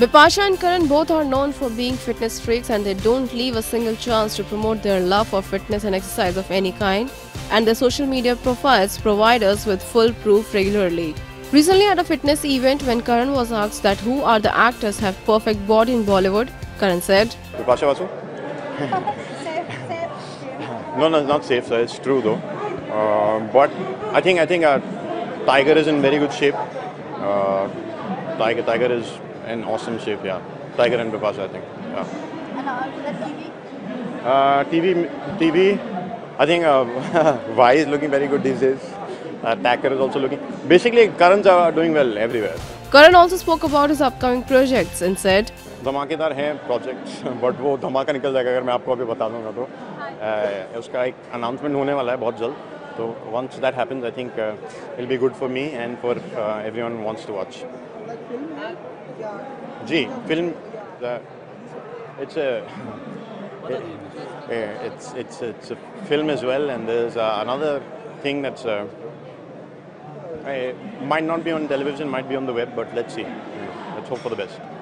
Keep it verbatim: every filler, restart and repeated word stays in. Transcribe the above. Bipasha and Karan both are known for being fitness freaks, and they don't leave a single chance to promote their love for fitness and exercise of any kind, and their social media profiles provide us with full proof regularly. Recently at a fitness event, when Karan was asked that who are the actors have perfect body in Bollywood, Karan said, "Bipasha Basu." safe, safe. No, no, not safe, sir. It's true though. Uh, but I think I think uh, Tiger is in very good shape. Uh, Tiger Tiger is in awesome shape, yeah. Tiger and Bipasha, I think. Yeah. And uh, T V? Uh, T V, T V. I think uh, Y is looking very good these days. Uh, Tacker is also looking. Basically, Karan's are doing well everywhere. Karan also spoke about his upcoming projects and said, "धमाकेदार हैं projects, but वो धमाका निकल जाएगा अगर मैं आपको अभी बता दूँगा तो उसका एक announcement होने वाला है बहुत जल्द. So once that happens, I think uh, it'll be good for me and for uh, everyone who wants to watch. Ji, film. The, it's a it, it's it's it's a film as well, and there's uh, another thing that's uh, I, might not be on television, might be on the web, but let's see. Let's hope for the best."